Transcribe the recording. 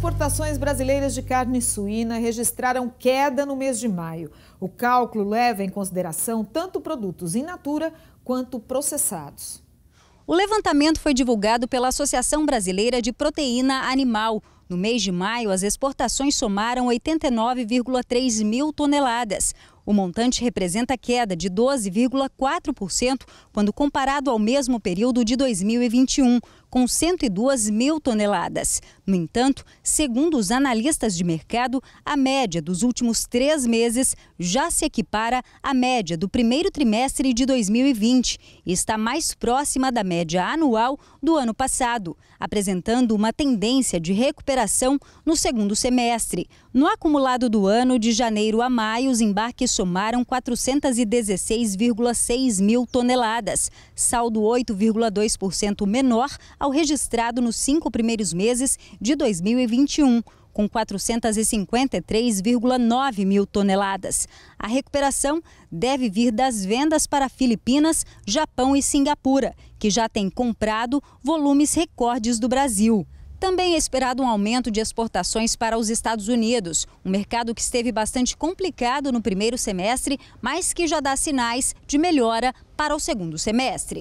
exportações brasileiras de carne suína registraram queda no mês de maio. O cálculo leva em consideração tanto produtos in natura quanto processados. O levantamento foi divulgado pela Associação Brasileira de Proteína Animal. No mês de maio, as exportações somaram 89,3 mil toneladas. O montante representa queda de 12,4% quando comparado ao mesmo período de 2021, com 102 mil toneladas. No entanto, segundo os analistas de mercado, a média dos últimos 3 meses já se equipara à média do primeiro trimestre de 2020 e está mais próxima da média anual do ano passado, apresentando uma tendência de recuperação no segundo semestre. No acumulado do ano, de janeiro a maio, os embarques somaram 416,6 mil toneladas, saldo 8,2% menor ao registrado nos 5 primeiros meses de 2021, com 453,9 mil toneladas. A recuperação deve vir das vendas para Filipinas, Japão e Singapura, que já têm comprado volumes recordes do Brasil. Também é esperado um aumento de exportações para os Estados Unidos, um mercado que esteve bastante complicado no primeiro semestre, mas que já dá sinais de melhora para o segundo semestre.